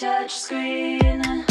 touch screen.